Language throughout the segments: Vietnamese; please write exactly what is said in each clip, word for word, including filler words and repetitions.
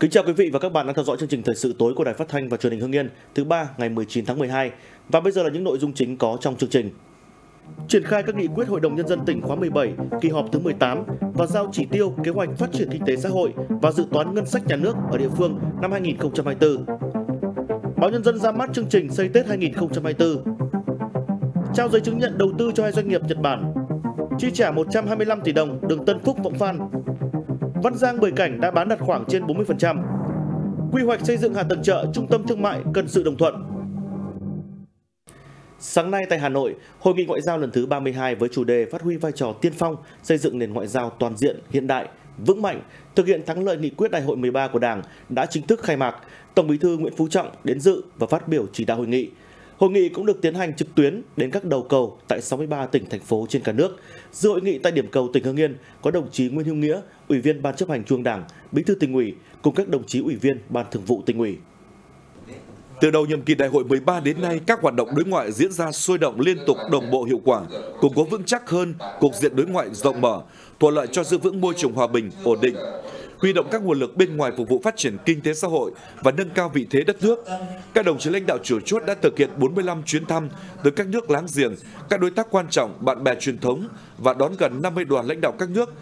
Kính chào quý vị và các bạn đang theo dõi chương trình thời sự tối của Đài Phát thanh và Truyền hình Hưng Yên thứ ba ngày mười chín tháng mười hai. Và bây giờ là những nội dung chính có trong chương trình. Triển khai các nghị quyết Hội đồng Nhân dân tỉnh khóa mười bảy, kỳ họp thứ mười tám và giao chỉ tiêu kế hoạch phát triển kinh tế xã hội và dự toán ngân sách nhà nước ở địa phương năm hai nghìn không trăm hai mươi tư. Báo Nhân dân ra mắt chương trình xây Tết hai nghìn không trăm hai mươi tư. Trao giấy chứng nhận đầu tư cho hai doanh nghiệp Nhật Bản. Chi trả một trăm hai mươi lăm tỷ đồng đường Tân Phúc Vọng Phan. Văn Giang Bưởi Cảnh đã bán đạt khoảng trên bốn mươi phần trăm. Quy hoạch xây dựng hạ tầng chợ, trung tâm thương mại cần sự đồng thuận. Sáng nay tại Hà Nội, Hội nghị Ngoại giao lần thứ ba mươi hai với chủ đề phát huy vai trò tiên phong, xây dựng nền ngoại giao toàn diện, hiện đại, vững mạnh, thực hiện thắng lợi nghị quyết Đại hội mười ba của Đảng đã chính thức khai mạc. Tổng Bí thư Nguyễn Phú Trọng đến dự và phát biểu chỉ đạo hội nghị. Hội nghị cũng được tiến hành trực tuyến đến các đầu cầu tại sáu mươi ba tỉnh, thành phố trên cả nước. Dự hội nghị tại điểm cầu tỉnh Hưng Yên có đồng chí Nguyễn Hữu Nghĩa, Ủy viên Ban chấp hành Trung ương Đảng, Bí thư Tỉnh ủy cùng các đồng chí Ủy viên Ban thường vụ Tỉnh ủy. Từ đầu nhiệm kỳ Đại hội mười ba đến nay, các hoạt động đối ngoại diễn ra sôi động, liên tục, đồng bộ, hiệu quả, củng cố vững chắc hơn cục diện đối ngoại rộng mở, thuận lợi cho giữ vững môi trường hòa bình, ổn định, huy động các nguồn lực bên ngoài phục vụ phát triển kinh tế xã hội và nâng cao vị thế đất nước. Các đồng chí lãnh đạo chủ chốt đã thực hiện bốn mươi lăm chuyến thăm tới các nước láng giềng, các đối tác quan trọng, bạn bè truyền thống và đón gần năm mươi đoàn lãnh đạo các nước,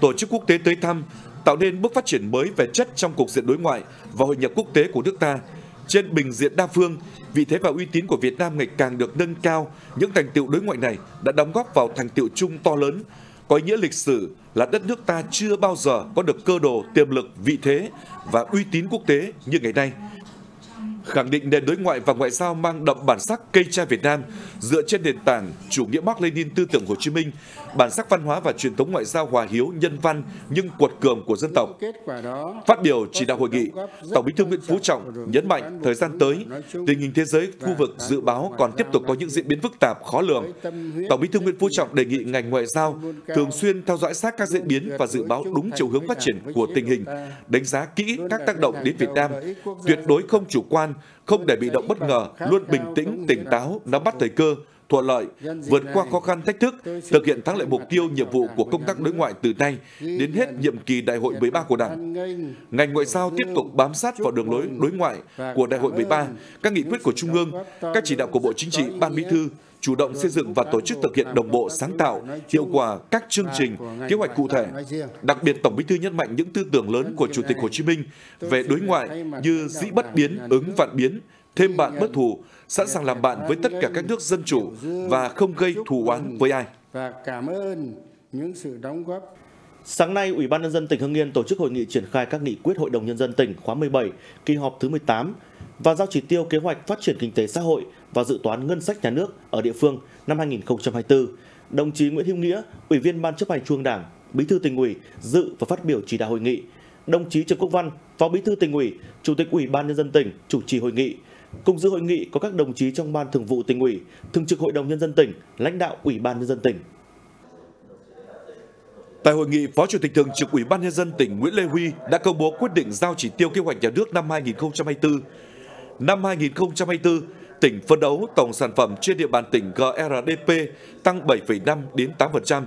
tổ chức quốc tế tới thăm, tạo nên bước phát triển mới về chất trong cục diện đối ngoại và hội nhập quốc tế của nước ta. Trên bình diện đa phương, vị thế và uy tín của Việt Nam ngày càng được nâng cao. Những thành tựu đối ngoại này đã đóng góp vào thành tựu chung to lớn, có ý nghĩa lịch sử là đất nước ta chưa bao giờ có được cơ đồ, tiềm lực, vị thế và uy tín quốc tế như ngày nay. Khẳng định nền đối ngoại và ngoại giao mang đậm bản sắc cây tre Việt Nam, dựa trên nền tảng chủ nghĩa Mác Lênin, tư tưởng Hồ Chí Minh, bản sắc văn hóa và truyền thống ngoại giao hòa hiếu, nhân văn nhưng quật cường của dân tộc. Phát biểu chỉ đạo hội nghị, Tổng Bí thư Nguyễn Phú Trọng nhấn mạnh thời gian tới, tình hình thế giới, khu vực dự báo còn tiếp tục có những diễn biến phức tạp, khó lường. Tổng Bí thư Nguyễn Phú Trọng đề nghị ngành ngoại giao thường xuyên theo dõi sát các diễn biến và dự báo đúng chiều hướng phát triển của tình hình, đánh giá kỹ các tác động đến Việt Nam, tuyệt đối không chủ quan, không để bị động bất ngờ, luôn bình tĩnh, tỉnh táo, nắm bắt thời cơ, thuận lợi, vượt qua khó khăn thách thức, thực hiện thắng lợi mục tiêu, nhiệm vụ của công tác đối ngoại từ nay đến hết nhiệm kỳ Đại hội mười ba của Đảng. Ngành ngoại giao tiếp tục bám sát vào đường lối đối ngoại của Đại hội mười ba, các nghị quyết của Trung ương, các chỉ đạo của Bộ Chính trị, Ban Bí thư, chủ động xây dựng và tổ chức thực hiện đồng bộ, sáng tạo, hiệu quả các chương trình, kế hoạch cụ thể. Đặc biệt, Tổng Bí thư nhấn mạnh những tư tưởng lớn của Chủ tịch Hồ Chí Minh về đối ngoại như dĩ bất biến, ứng vạn biến, thêm bạn bất thù, sẵn sàng làm bạn với tất cả các nước dân chủ và không gây thù oán với ai. Sáng nay, Ủy ban Nhân dân tỉnh Hưng Yên tổ chức hội nghị triển khai các nghị quyết Hội đồng Nhân dân tỉnh khóa mười bảy, kỳ họp thứ mười tám và giao chỉ tiêu kế hoạch phát triển kinh tế xã hội và dự toán ngân sách nhà nước ở địa phương năm hai nghìn không trăm hai mươi tư. Đồng chí Nguyễn Hữu Nghĩa, Ủy viên Ban chấp hành Trung ương Đảng, Bí thư Tỉnh ủy dự và phát biểu chỉ đạo hội nghị. Đồng chí Trần Quốc Văn, Phó Bí thư Tỉnh ủy, Chủ tịch Ủy ban Nhân dân tỉnh chủ trì hội nghị. Cùng dự hội nghị có các đồng chí trong Ban Thường vụ Tỉnh ủy, Thường trực Hội đồng Nhân dân tỉnh, lãnh đạo Ủy ban Nhân dân tỉnh. Tại hội nghị, Phó Chủ tịch Thường trực Ủy ban Nhân dân tỉnh Nguyễn Lê Huy đã công bố quyết định giao chỉ tiêu kế hoạch nhà nước năm hai nghìn không trăm hai mươi tư. Năm hai nghìn không trăm hai mươi tư, tỉnh phấn đấu tổng sản phẩm trên địa bàn tỉnh G R D P tăng bảy phẩy năm đến tám phần trăm,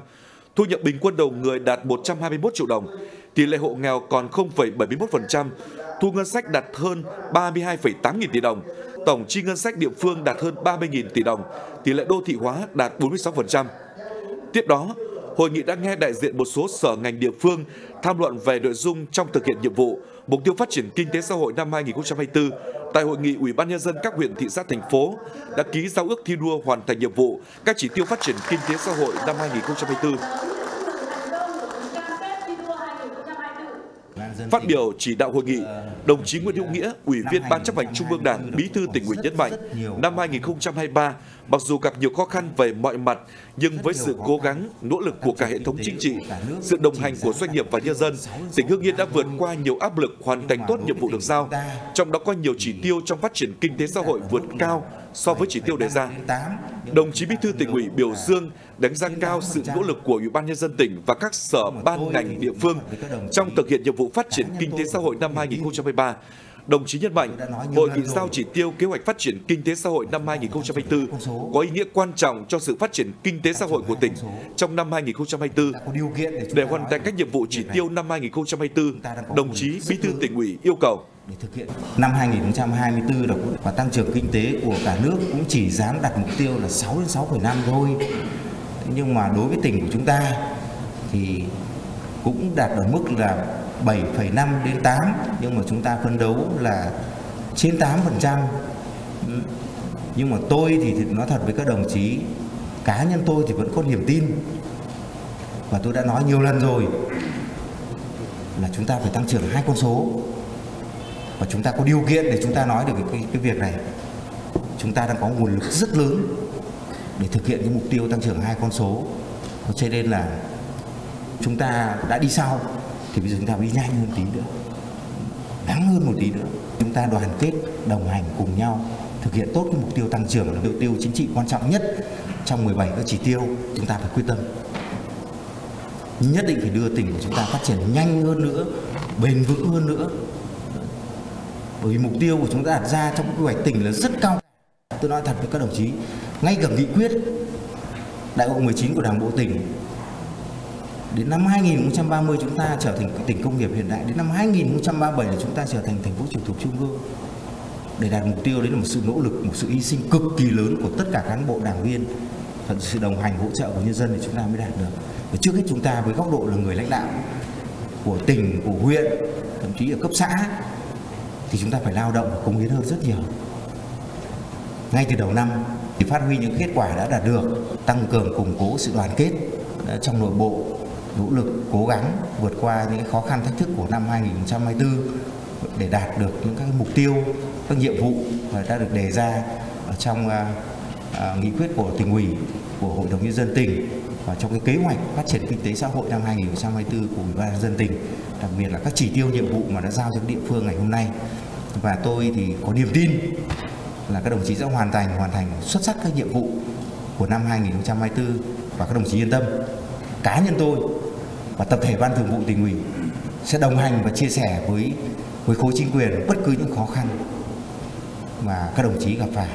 thu nhập bình quân đầu người đạt một trăm hai mươi mốt triệu đồng, tỷ lệ hộ nghèo còn không phẩy bảy mươi mốt phần trăm, thu ngân sách đạt hơn ba mươi hai phẩy tám nghìn tỷ đồng, tổng chi ngân sách địa phương đạt hơn ba mươi nghìn tỷ đồng, tỷ lệ đô thị hóa đạt bốn mươi sáu phần trăm. Tiếp đó, hội nghị đã nghe đại diện một số sở ngành địa phương tham luận về nội dung trong thực hiện nhiệm vụ, mục tiêu phát triển kinh tế xã hội năm hai nghìn không trăm hai mươi tư. Tại hội nghị, Ủy ban Nhân dân các huyện, thị xã, thành phố đã ký giao ước thi đua hoàn thành nhiệm vụ các chỉ tiêu phát triển kinh tế xã hội năm hai nghìn không trăm hai mươi tư. Phát biểu chỉ đạo hội nghị, đồng chí Nguyễn Hữu Nghĩa, Ủy viên Ban chấp hành Trung ương Đảng, Bí thư Tỉnh ủy nhấn mạnh, năm hai nghìn không trăm hai mươi ba, mặc dù gặp nhiều khó khăn về mọi mặt, nhưng với sự cố gắng, nỗ lực của cả hệ thống chính trị, sự đồng hành của doanh nghiệp và nhân dân, tỉnh Hưng Yên đã vượt qua nhiều áp lực, hoàn thành tốt nhiệm vụ được giao, trong đó có nhiều chỉ tiêu trong phát triển kinh tế xã hội vượt cao so với chỉ tiêu đề ra. Đồng chí Bí thư Tỉnh ủy biểu dương, đánh giá cao sự nỗ lực của Ủy ban Nhân dân tỉnh và các sở, ban, ngành, địa phương trong thực hiện nhiệm vụ phát triển kinh tế xã hội năm hai nghìn không trăm hai mươi ba, Đồng chí nhấn mạnh, Hội nghị giao chỉ tiêu kế hoạch phát triển kinh tế xã hội năm hai nghìn không trăm hai mươi tư có ý nghĩa quan trọng cho sự phát triển kinh tế xã hội của tỉnh trong năm hai nghìn không trăm hai mươi tư. Để hoàn thành các nhiệm vụ chỉ tiêu năm hai nghìn không trăm hai mươi tư, đồng chí Bí thư Tỉnh ủy yêu cầu để thực hiện năm hai nghìn không trăm hai mươi tư đó, và tăng trưởng kinh tế của cả nước cũng chỉ dám đặt mục tiêu là sáu đến sáu phẩy năm thôi. Thế nhưng mà đối với tỉnh của chúng ta thì cũng đạt ở mức là bảy phẩy năm đến tám, nhưng mà chúng ta phấn đấu là trên tám phần trăm. Nhưng mà tôi thì, thì nói thật với các đồng chí, cá nhân tôi thì vẫn có niềm tin, và tôi đã nói nhiều lần rồi là chúng ta phải tăng trưởng hai con số. Và chúng ta có điều kiện để chúng ta nói được cái, cái, cái việc này. Chúng ta đang có nguồn lực rất lớn để thực hiện cái mục tiêu tăng trưởng hai con số. Cho nên là chúng ta đã đi sau thì bây giờ chúng ta đi nhanh hơn tí nữa, đáng hơn một tí nữa. Chúng ta đoàn kết, đồng hành cùng nhau thực hiện tốt cái mục tiêu tăng trưởng là mục tiêu chính trị quan trọng nhất trong mười bảy các chỉ tiêu. Chúng ta phải quyết tâm, nhất định phải đưa tỉnh của chúng ta phát triển nhanh hơn nữa, bền vững hơn nữa. Bởi vì mục tiêu của chúng ta đặt ra trong quy hoạch tỉnh là rất cao. Tôi nói thật với các đồng chí, ngay cả nghị quyết Đại hội mười chín của Đảng bộ tỉnh đến năm hai nghìn không trăm ba mươi chúng ta trở thành tỉnh công nghiệp hiện đại, đến năm hai nghìn không trăm ba mươi bảy là chúng ta trở thành thành phố trực thuộc trung ương. Để đạt mục tiêu đấy là một sự nỗ lực, một sự hy sinh cực kỳ lớn của tất cả cán bộ đảng viên, và sự đồng hành hỗ trợ của nhân dân thì chúng ta mới đạt được. Và trước hết chúng ta với góc độ là người lãnh đạo của tỉnh, của huyện, thậm chí ở cấp xã, thì chúng ta phải lao động và cống hiến hơn rất nhiều. Ngay từ đầu năm thì phát huy những kết quả đã đạt được, tăng cường củng cố sự đoàn kết trong nội bộ, nỗ lực cố gắng vượt qua những khó khăn thách thức của năm hai nghìn không trăm hai mươi tư để đạt được những các mục tiêu, các nhiệm vụ đã được đề ra ở trong uh, nghị quyết của tỉnh ủy, của Hội đồng Nhân dân tỉnh, và trong cái kế hoạch phát triển kinh tế xã hội năm hai nghìn không trăm hai mươi tư của Ủy ban Nhân dân tỉnh, đặc biệt là các chỉ tiêu nhiệm vụ mà đã giao cho địa phương ngày hôm nay. Và tôi thì có niềm tin là các đồng chí sẽ hoàn thành hoàn thành xuất sắc các nhiệm vụ của năm hai nghìn không trăm hai mươi tư. Và các đồng chí yên tâm, cá nhân tôi và tập thể Ban Thường vụ Tỉnh ủy sẽ đồng hành và chia sẻ với với khối chính quyền bất cứ những khó khăn mà các đồng chí gặp phải.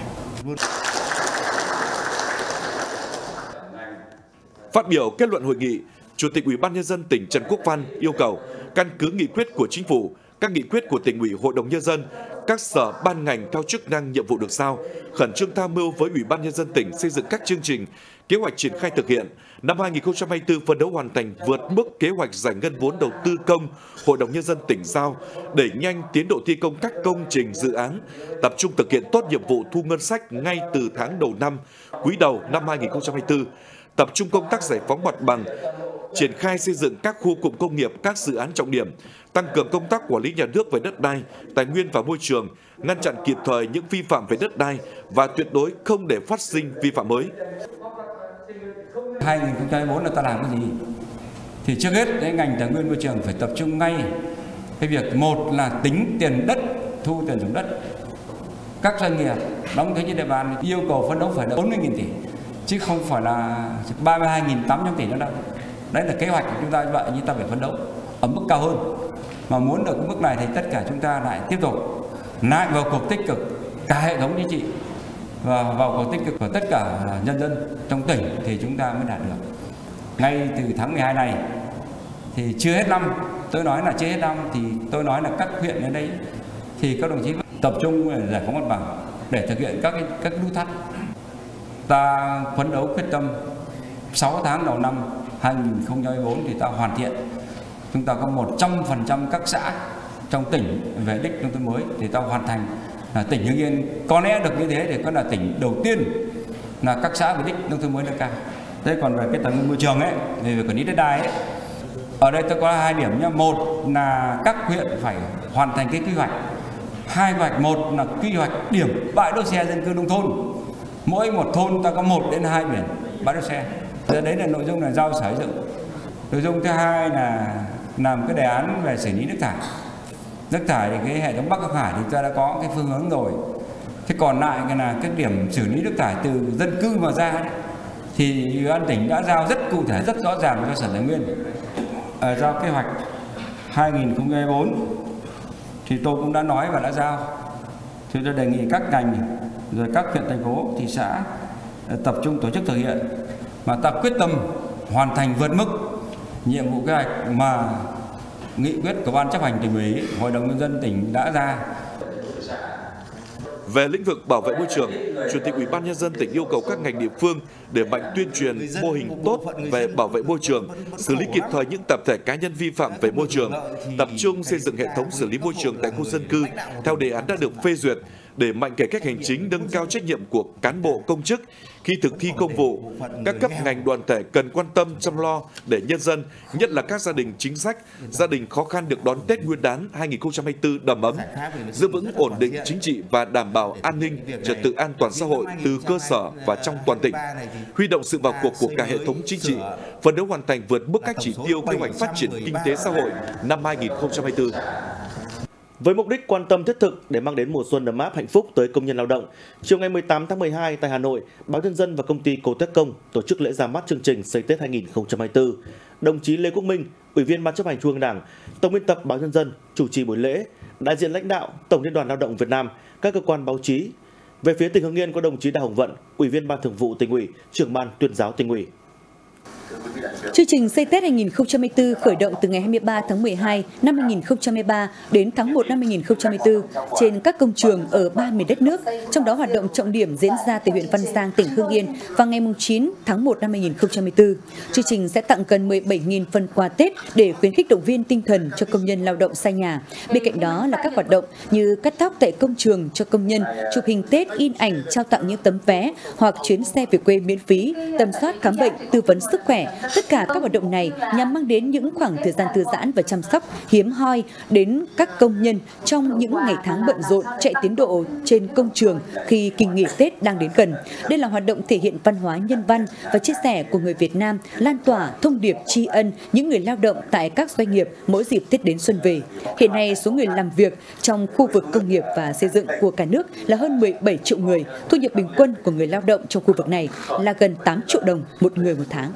Phát biểu kết luận hội nghị, Chủ tịch Ủy ban Nhân dân tỉnh Trần Quốc Văn yêu cầu căn cứ nghị quyết của Chính phủ, các nghị quyết của Tỉnh ủy, Hội đồng Nhân dân, các sở ban ngành theo chức năng nhiệm vụ được sao, khẩn trương tham mưu với Ủy ban Nhân dân tỉnh xây dựng các chương trình, kế hoạch triển khai thực hiện. Năm hai nghìn không trăm hai mươi tư phấn đấu hoàn thành vượt mức kế hoạch giải ngân vốn đầu tư công Hội đồng Nhân dân tỉnh giao, đẩy nhanh tiến độ thi công các công trình dự án, tập trung thực hiện tốt nhiệm vụ thu ngân sách ngay từ tháng đầu năm, quý đầu năm hai nghìn không trăm hai mươi tư, tập trung công tác giải phóng mặt bằng, triển khai xây dựng các khu cụm công nghiệp, các dự án trọng điểm, tăng cường công tác quản lý nhà nước về đất đai, tài nguyên và môi trường, ngăn chặn kịp thời những vi phạm về đất đai và tuyệt đối không để phát sinh vi phạm mới. hai nghìn không trăm hai mươi tư là ta làm cái gì? Thì trước hết, cái ngành tài nguyên môi trường phải tập trung ngay cái việc, một là tính tiền đất, thu tiền dùng đất. Các doanh nghiệp đóng thuế trên địa bàn yêu cầu phấn đấu phải là bốn mươi nghìn tỷ, chứ không phải là ba mươi hai nghìn tám trăm tỷ nữa đâu. Đấy là kế hoạch của chúng ta, như vậy nhưng ta phải phấn đấu ở mức cao hơn. Mà muốn được mức này thì tất cả chúng ta lại tiếp tục lại vào cuộc tích cực, cả hệ thống chính trị và vào cuộc tích cực của tất cả nhân dân trong tỉnh thì chúng ta mới đạt được. Ngay từ tháng mười hai này thì chưa hết năm, tôi nói là chưa hết năm thì tôi nói là các huyện ở đây thì các đồng chí tập trung để giải phóng mặt bằng, để thực hiện các các nút thắt. Ta phấn đấu quyết tâm sáu tháng đầu năm hai nghìn không trăm hai mươi tư thì ta hoàn thiện. Chúng ta có một trăm phần trăm các xã trong tỉnh về đích nông thôn mới thì ta hoàn thành. Là tỉnh Hưng Yên có lẽ được như thế thì có là tỉnh đầu tiên là các xã về đích nông thôn mới nâng cao. Thế còn về cái tài nguyên môi trường ấy, về quản lý đất đai ấy, ở đây tôi có hai điểm nhá. Một là các huyện phải hoàn thành cái quy hoạch. Hai quy hoạch, một là quy hoạch điểm bãi đỗ xe dân cư nông thôn. Mỗi một thôn ta có một đến hai biển bãi đỗ xe. Đấy là nội dung là giao sở dựng. Nội dung thứ hai là làm cái đề án về xử lý nước thải. Nước thải thì cái hệ thống Bắc Hưng Hải thì ta đã có cái phương hướng rồi. Thế còn lại cái là cái điểm xử lý nước thải từ dân cư mà ra đấy, thì Ủy ban tỉnh đã giao rất cụ thể, rất rõ ràng cho Sở Tài nguyên. Giao kế hoạch hai nghìn không trăm hai mươi tư thì tôi cũng đã nói và đã giao. Thì tôi đề nghị các ngành rồi các huyện, thành phố, thị xã tập trung tổ chức thực hiện, mà ta quyết tâm hoàn thành vượt mức nhiệm vụ kế hoạch mà nghị quyết của Ban Chấp hành Tỉnh ủy, Hội đồng Nhân dân tỉnh đã ra. Về lĩnh vực bảo vệ môi trường, Chủ tịch Ủy ban Nhân dân tỉnh yêu cầu các ngành địa phương đẩy mạnh tuyên truyền mô hình tốt về bảo vệ môi trường, xử lý kịp thời những tập thể cá nhân vi phạm về môi trường, tập trung xây dựng hệ thống xử lý môi trường tại khu dân cư theo đề án đã được phê duyệt, đẩy mạnh cải cách hành chính, nâng cao trách nhiệm của cán bộ công chức khi thực thi công vụ. Các cấp ngành đoàn thể cần quan tâm chăm lo để nhân dân, nhất là các gia đình chính sách, gia đình khó khăn được đón Tết Nguyên đán hai nghìn không trăm hai mươi tư đầm ấm, giữ vững ổn định chính trị và đảm bảo an ninh, trật tự an toàn xã hội từ cơ sở và trong toàn tỉnh. Huy động sự vào cuộc của cả hệ thống chính trị, phấn đấu hoàn thành vượt mức các chỉ tiêu kế hoạch phát triển kinh tế xã hội năm hai nghìn không trăm hai mươi tư. Với mục đích quan tâm thiết thực để mang đến mùa xuân ấm áp hạnh phúc tới công nhân lao động, chiều ngày mười tám tháng mười hai tại Hà Nội, Báo Nhân Dân và công ty Cổ Tech Công tổ chức lễ ra mắt chương trình Xây Tết hai nghìn không trăm hai mươi tư. Đồng chí Lê Quốc Minh, Ủy viên Ban Chấp hành Trung ương Đảng, Tổng biên tập Báo Nhân Dân chủ trì buổi lễ, đại diện lãnh đạo Tổng Liên đoàn Lao động Việt Nam, các cơ quan báo chí. Về phía tỉnh Hưng Yên có đồng chí Đào Hồng Vận, Ủy viên Ban Thường vụ Tỉnh ủy, Trưởng ban Tuyên giáo Tỉnh ủy. Chương trình Xây Tết hai nghìn không trăm hai mươi tư khởi động từ ngày hai mươi ba tháng mười hai năm hai nghìn không trăm hai mươi ba đến tháng một năm hai nghìn không trăm hai mươi tư trên các công trường ở ba miền đất nước, trong đó hoạt động trọng điểm diễn ra tại huyện Văn Giang, tỉnh Hưng Yên vào ngày chín tháng một năm hai nghìn không trăm hai mươi tư. Chương trình sẽ tặng gần mười bảy nghìn phần quà Tết để khuyến khích động viên tinh thần cho công nhân lao động xa nhà. Bên cạnh đó là các hoạt động như cắt tóc tại công trường cho công nhân, chụp hình Tết, in ảnh, trao tặng những tấm vé hoặc chuyến xe về quê miễn phí, tầm soát khám bệnh, tư vấn sức khỏe. Tất cả các hoạt động này nhằm mang đến những khoảng thời gian thư giãn và chăm sóc hiếm hoi đến các công nhân trong những ngày tháng bận rộn chạy tiến độ trên công trường khi kỳ nghỉ Tết đang đến gần. Đây là hoạt động thể hiện văn hóa nhân văn và chia sẻ của người Việt Nam, lan tỏa thông điệp tri ân những người lao động tại các doanh nghiệp mỗi dịp Tết đến xuân về. Hiện nay, số người làm việc trong khu vực công nghiệp và xây dựng của cả nước là hơn mười bảy triệu người. Thu nhập bình quân của người lao động trong khu vực này là gần tám triệu đồng một người một tháng.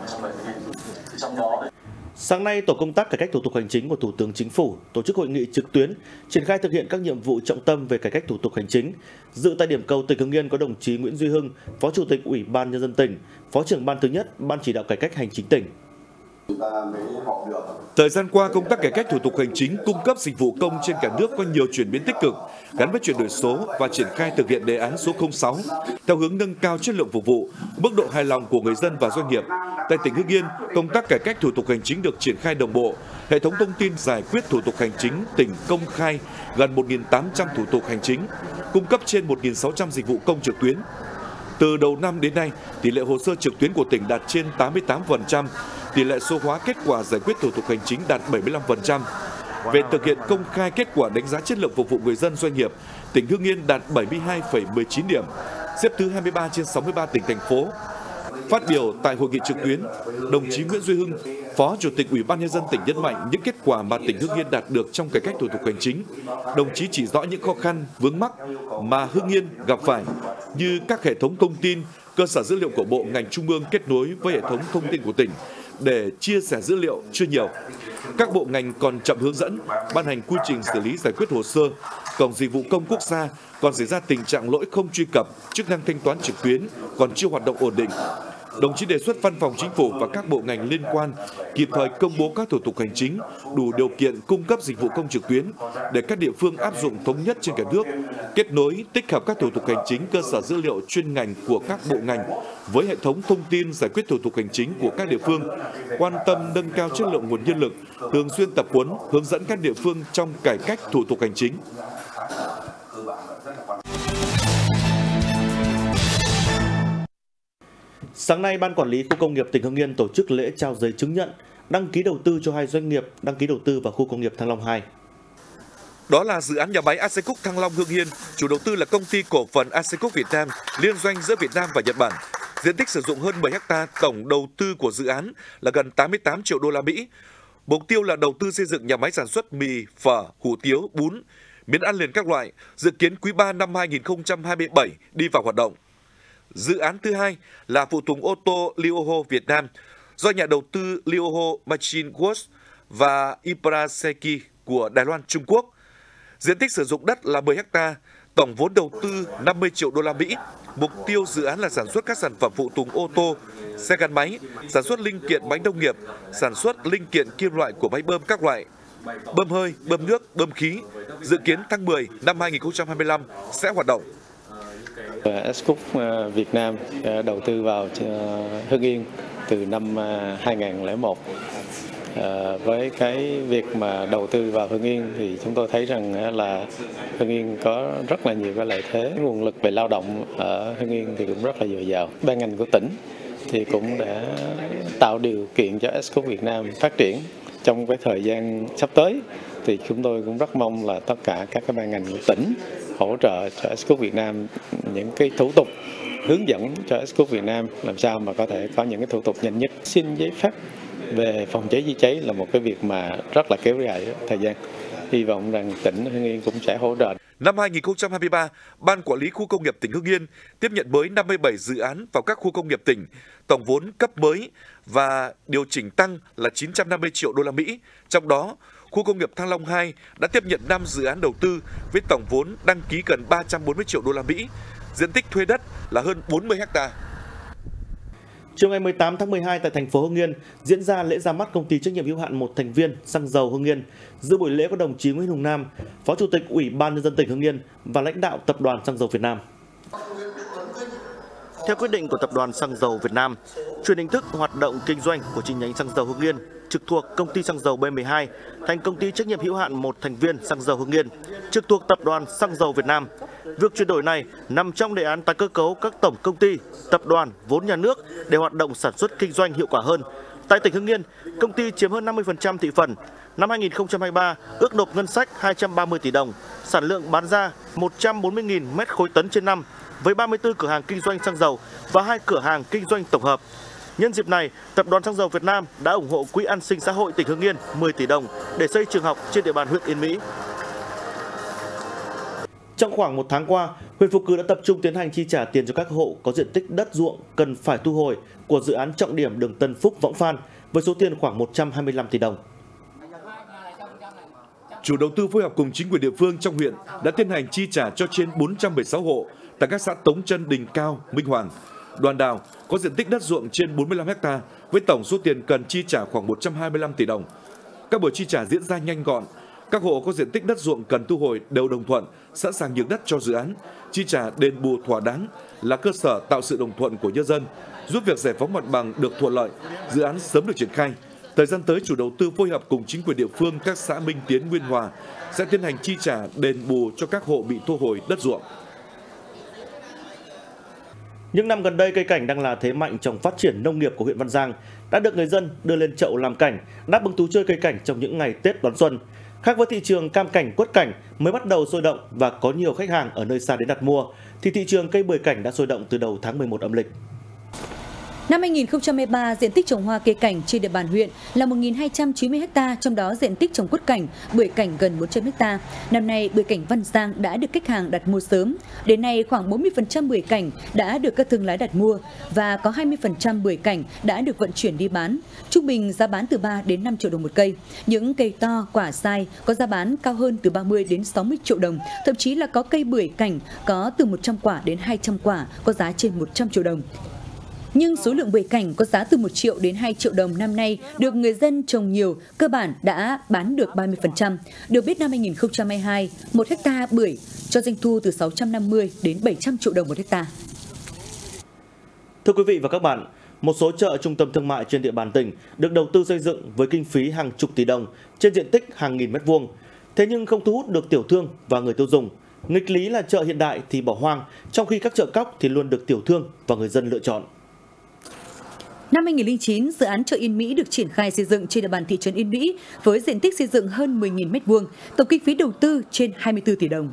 Sáng nay, Tổ công tác cải cách thủ tục hành chính của Thủ tướng Chính phủ tổ chức hội nghị trực tuyến triển khai thực hiện các nhiệm vụ trọng tâm về cải cách thủ tục hành chính. Dự tại điểm cầu tỉnh Hưng Yên có đồng chí Nguyễn Duy Hưng, Phó Chủ tịch Ủy ban Nhân dân tỉnh, Phó trưởng Ban thứ nhất Ban chỉ đạo cải cách hành chính tỉnh. Thời gian qua, công tác cải cách thủ tục hành chính, cung cấp dịch vụ công trên cả nước có nhiều chuyển biến tích cực, gắn với chuyển đổi số và triển khai thực hiện đề án số không sáu, theo hướng nâng cao chất lượng phục vụ, mức độ hài lòng của người dân và doanh nghiệp. Tại tỉnh Hưng Yên, công tác cải cách thủ tục hành chính được triển khai đồng bộ. Hệ thống thông tin giải quyết thủ tục hành chính tỉnh công khai gần một nghìn tám trăm thủ tục hành chính, cung cấp trên một nghìn sáu trăm dịch vụ công trực tuyến. Từ đầu năm đến nay, tỷ lệ hồ sơ trực tuyến của tỉnh đạt trên tám mươi tám phần trăm, tỷ lệ số hóa kết quả giải quyết thủ tục hành chính đạt bảy mươi lăm phần trăm. Về thực hiện công khai kết quả đánh giá chất lượng phục vụ người dân doanh nghiệp, tỉnh Hưng Yên đạt bảy mươi hai phẩy mười chín điểm, xếp thứ hai mươi ba trên sáu mươi ba tỉnh, thành phố. Phát biểu tại hội nghị trực tuyến, đồng chí Nguyễn Duy Hưng, Phó Chủ tịch Ủy ban Nhân dân tỉnh nhấn mạnh những kết quả mà tỉnh Hưng Yên đạt được trong cải cách thủ tục hành chính. Đồng chí chỉ rõ những khó khăn, vướng mắc mà Hưng Yên gặp phải như các hệ thống thông tin, cơ sở dữ liệu của bộ ngành trung ương kết nối với hệ thống thông tin của tỉnh để chia sẻ dữ liệu chưa nhiều. Các bộ ngành còn chậm hướng dẫn, ban hành quy trình xử lý giải quyết hồ sơ. Cổng dịch vụ công quốc gia còn xảy ra tình trạng lỗi không truy cập, chức năng thanh toán trực tuyến còn chưa hoạt động ổn định. Đồng chí đề xuất Văn phòng Chính phủ và các bộ ngành liên quan kịp thời công bố các thủ tục hành chính đủ điều kiện cung cấp dịch vụ công trực tuyến để các địa phương áp dụng thống nhất trên cả nước, kết nối tích hợp các thủ tục hành chính cơ sở dữ liệu chuyên ngành của các bộ ngành với hệ thống thông tin giải quyết thủ tục hành chính của các địa phương, quan tâm nâng cao chất lượng nguồn nhân lực, thường xuyên tập huấn, hướng dẫn các địa phương trong cải cách thủ tục hành chính. Sáng nay, Ban Quản lý Khu công nghiệp tỉnh Hưng Yên tổ chức lễ trao giấy chứng nhận đăng ký đầu tư cho hai doanh nghiệp đăng ký đầu tư vào khu công nghiệp Thăng Long hai. Đó là dự án nhà máy Acecook Thăng Long Hưng Yên, chủ đầu tư là công ty cổ phần Acecook Việt Nam, liên doanh giữa Việt Nam và Nhật Bản. Diện tích sử dụng hơn mười héc ta, tổng đầu tư của dự án là gần tám mươi tám triệu đô la Mỹ. Mục tiêu là đầu tư xây dựng nhà máy sản xuất mì, phở, hủ tiếu, bún, miến ăn liền các loại, dự kiến quý ba năm hai nghìn không trăm hai mươi bảy đi vào hoạt động. Dự án thứ hai là phụ tùng ô tô Lioho Việt Nam do nhà đầu tư Lioho Machine Works và Ipraseki của Đài Loan, Trung Quốc. Diện tích sử dụng đất là mười héc ta, tổng vốn đầu tư năm mươi triệu đô la Mỹ. Mục tiêu dự án là sản xuất các sản phẩm phụ tùng ô tô, xe gắn máy, sản xuất linh kiện máy nông nghiệp, sản xuất linh kiện kim loại của máy bơm các loại, bơm hơi, bơm nước, bơm khí. Dự kiến tháng mười năm hai nghìn không trăm hai mươi lăm sẽ hoạt động. S-Cup Việt Nam đầu tư vào Hưng Yên từ năm hai nghìn không trăm lẻ một. Với cái việc mà đầu tư vào Hưng Yên thì chúng tôi thấy rằng là Hưng Yên có rất là nhiều cái lợi thế. Nguồn lực về lao động ở Hưng Yên thì cũng rất là dồi dào. Ban ngành của tỉnh thì cũng đã tạo điều kiện cho S-Cup Việt Nam phát triển. Trong cái thời gian sắp tới thì chúng tôi cũng rất mong là tất cả các cái ban ngành của tỉnh hỗ trợ cho S-Cup Việt Nam những cái thủ tục, hướng dẫn cho S-Cup Việt Nam làm sao mà có thể có những cái thủ tục nhanh nhất. Xin giấy phép về phòng cháy chữa cháy là một cái việc mà rất là kéo dài thời gian. Hy vọng rằng tỉnh Hưng Yên cũng sẽ hỗ trợ. Năm hai nghìn không trăm hai mươi ba, Ban Quản lý Khu Công nghiệp tỉnh Hưng Yên tiếp nhận mới năm mươi bảy dự án vào các khu công nghiệp tỉnh, tổng vốn cấp mới và điều chỉnh tăng là chín trăm năm mươi triệu đô la Mỹ. Trong đó, khu công nghiệp Thăng Long hai đã tiếp nhận năm dự án đầu tư với tổng vốn đăng ký gần ba trăm bốn mươi triệu đô la Mỹ. Diện tích thuê đất là hơn bốn mươi héc ta. Chiều ngày mười tám tháng mười hai tại thành phố Hưng Yên diễn ra lễ ra mắt công ty trách nhiệm hữu hạn một thành viên xăng dầu Hưng Yên. Dự buổi lễ có đồng chí Nguyễn Hùng Nam, Phó Chủ tịch Ủy ban Nhân dân tỉnh Hưng Yên và lãnh đạo Tập đoàn Xăng dầu Việt Nam. Theo quyết định của Tập đoàn Xăng dầu Việt Nam, chuyển hình thức hoạt động kinh doanh của chi nhánh xăng dầu Hưng Yên trực thuộc công ty xăng dầu B mười hai thành công ty trách nhiệm hữu hạn một thành viên xăng dầu Hưng Yên trực thuộc Tập đoàn Xăng dầu Việt Nam. Việc chuyển đổi này nằm trong đề án tái cơ cấu các tổng công ty, tập đoàn, vốn nhà nước để hoạt động sản xuất kinh doanh hiệu quả hơn. Tại tỉnh Hưng Yên, công ty chiếm hơn năm mươi phần trăm thị phần. Năm hai nghìn không trăm hai mươi ba, ước nộp ngân sách hai trăm ba mươi tỷ đồng, sản lượng bán ra một trăm bốn mươi nghìn mét khối tấn trên năm với ba mươi tư cửa hàng kinh doanh xăng dầu và hai cửa hàng kinh doanh tổng hợp. Nhân dịp này, Tập đoàn Xăng dầu Việt Nam đã ủng hộ Quỹ An sinh xã hội tỉnh Hưng Yên mười tỷ đồng để xây trường học trên địa bàn huyện Yên Mỹ. Trong khoảng một tháng qua, huyện Phù Cừ đã tập trung tiến hành chi trả tiền cho các hộ có diện tích đất ruộng cần phải thu hồi của dự án trọng điểm đường Tân Phúc - Võng Phan với số tiền khoảng một trăm hai mươi lăm tỷ đồng. Chủ đầu tư phối hợp cùng chính quyền địa phương trong huyện đã tiến hành chi trả cho trên bốn trăm mười sáu hộ tại các xã Tống Trân, Đình Cao, Minh Hoàng, Đoàn Đào có diện tích đất ruộng trên bốn mươi lăm héc ta với tổng số tiền cần chi trả khoảng một trăm hai mươi lăm tỷ đồng. Các buổi chi trả diễn ra nhanh gọn. Các hộ có diện tích đất ruộng cần thu hồi đều đồng thuận, sẵn sàng nhường đất cho dự án, chi trả đền bù thỏa đáng là cơ sở tạo sự đồng thuận của nhân dân, giúp việc giải phóng mặt bằng được thuận lợi, dự án sớm được triển khai. Thời gian tới, chủ đầu tư phối hợp cùng chính quyền địa phương các xã Minh Tiến, Nguyên Hòa sẽ tiến hành chi trả đền bù cho các hộ bị thu hồi đất ruộng. Những năm gần đây, cây cảnh đang là thế mạnh trong phát triển nông nghiệp của huyện Văn Giang, đã được người dân đưa lên chậu làm cảnh, đáp ứng thú chơi cây cảnh trong những ngày Tết đón xuân. Khác với thị trường cam cảnh, quất cảnh mới bắt đầu sôi động và có nhiều khách hàng ở nơi xa đến đặt mua, thì thị trường cây bưởi cảnh đã sôi động từ đầu tháng mười một âm lịch. Năm hai nghìn không trăm hai mươi ba, diện tích trồng hoa cây cảnh trên địa bàn huyện là một nghìn hai trăm chín mươi héc ta, trong đó diện tích trồng quất cảnh, bưởi cảnh gần bốn trăm héc ta. Năm nay, bưởi cảnh Văn Giang đã được khách hàng đặt mua sớm. Đến nay, khoảng bốn mươi phần trăm bưởi cảnh đã được các thương lái đặt mua và có hai mươi phần trăm bưởi cảnh đã được vận chuyển đi bán. Trung bình giá bán từ ba đến năm triệu đồng một cây. Những cây to, quả sai có giá bán cao hơn từ ba mươi đến sáu mươi triệu đồng, thậm chí là có cây bưởi cảnh có từ một trăm quả đến hai trăm quả, có giá trên một trăm triệu đồng. Nhưng số lượng bưởi cảnh có giá từ một triệu đến hai triệu đồng năm nay được người dân trồng nhiều, cơ bản đã bán được ba mươi phần trăm. Được biết, năm hai nghìn không trăm hai mươi hai, một hecta bưởi cho doanh thu từ sáu trăm năm mươi đến bảy trăm triệu đồng một hecta. Thưa quý vị và các bạn, một số chợ trung tâm thương mại trên địa bàn tỉnh được đầu tư xây dựng với kinh phí hàng chục tỷ đồng trên diện tích hàng nghìn mét vuông. Thế nhưng không thu hút được tiểu thương và người tiêu dùng. Nghịch lý là chợ hiện đại thì bỏ hoang, trong khi các chợ cóc thì luôn được tiểu thương và người dân lựa chọn. Năm hai nghìn không trăm lẻ chín, dự án chợ Yên Mỹ được triển khai xây dựng trên địa bàn thị trấn Yên Mỹ với diện tích xây dựng hơn mười nghìn mét vuông, tổng kinh phí đầu tư trên hai mươi tư tỷ đồng.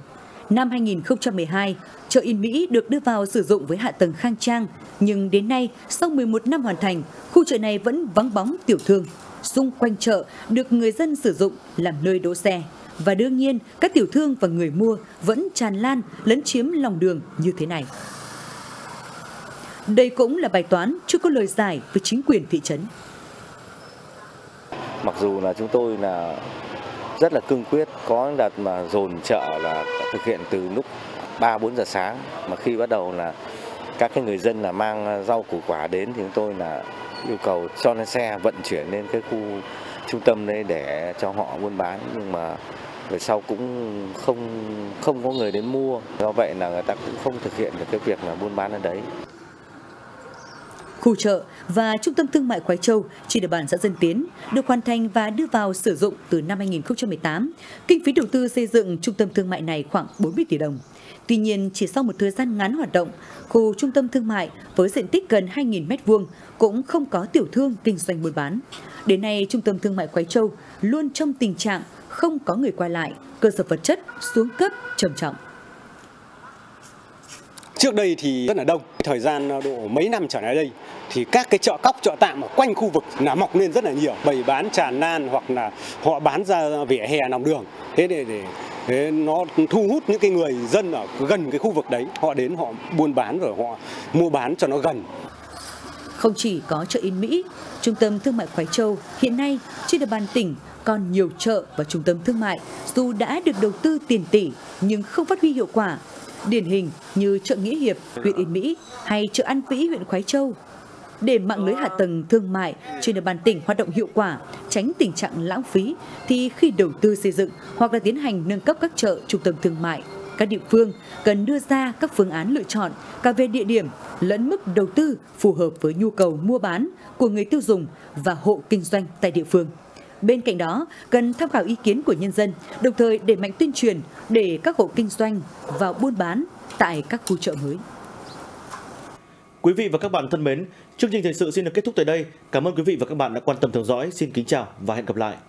Năm hai nghìn không trăm mười hai, chợ Yên Mỹ được đưa vào sử dụng với hạ tầng khang trang, nhưng đến nay, sau mười một năm hoàn thành, khu chợ này vẫn vắng bóng tiểu thương. Xung quanh chợ được người dân sử dụng làm nơi đỗ xe. Và đương nhiên, các tiểu thương và người mua vẫn tràn lan, lấn chiếm lòng đường như thế này. Đây cũng là bài toán chưa có lời giải với chính quyền thị trấn. Mặc dù là chúng tôi là rất là cương quyết. Có đợt mà dồn chợ là thực hiện từ lúc ba bốn giờ sáng, mà khi bắt đầu là các cái người dân là mang rau củ quả đến thì chúng tôi là yêu cầu cho lên xe vận chuyển lên cái khu trung tâm đấy để cho họ buôn bán, nhưng mà về sau cũng không không có người đến mua, do vậy là người ta cũng không thực hiện được cái việc là buôn bán ở đấy. Khu chợ và trung tâm thương mại Khoái Châu trên địa bàn xã Dân Tiến được hoàn thành và đưa vào sử dụng từ năm hai nghìn không trăm mười tám. Kinh phí đầu tư xây dựng trung tâm thương mại này khoảng bốn mươi tỷ đồng. Tuy nhiên, chỉ sau một thời gian ngắn hoạt động, khu trung tâm thương mại với diện tích gần hai nghìn mét vuông cũng không có tiểu thương kinh doanh buôn bán. Đến nay, trung tâm thương mại Khoái Châu luôn trong tình trạng không có người qua lại, cơ sở vật chất xuống cấp trầm trọng. Trước đây thì rất là đông, thời gian độ mấy năm trở lại đây thì các cái chợ cóc, chợ tạm ở quanh khu vực là mọc lên rất là nhiều, bày bán tràn lan hoặc là họ bán ra vỉa hè lòng đường. Thế để, để, để nó thu hút những cái người dân ở gần cái khu vực đấy, họ đến họ buôn bán rồi họ mua bán cho nó gần. Không chỉ có chợ Yên Mỹ, trung tâm thương mại Khoái Châu hiện nay trên địa bàn tỉnh còn nhiều chợ và trung tâm thương mại dù đã được đầu tư tiền tỷ nhưng không phát huy hiệu quả. Điển hình như chợ Nghĩa Hiệp, huyện Yên Mỹ hay chợ An Vĩ, huyện Khoái Châu. Để mạng lưới hạ tầng thương mại trên địa bàn tỉnh hoạt động hiệu quả, tránh tình trạng lãng phí, thì khi đầu tư xây dựng hoặc là tiến hành nâng cấp các chợ, trung tâm thương mại, các địa phương cần đưa ra các phương án lựa chọn cả về địa điểm lẫn mức đầu tư phù hợp với nhu cầu mua bán của người tiêu dùng và hộ kinh doanh tại địa phương. Bên cạnh đó, cần tham khảo ý kiến của nhân dân, đồng thời đẩy mạnh tuyên truyền để các hộ kinh doanh và buôn bán tại các khu chợ mới. Quý vị và các bạn thân mến, chương trình thời sự xin được kết thúc tại đây. Cảm ơn quý vị và các bạn đã quan tâm theo dõi. Xin kính chào và hẹn gặp lại.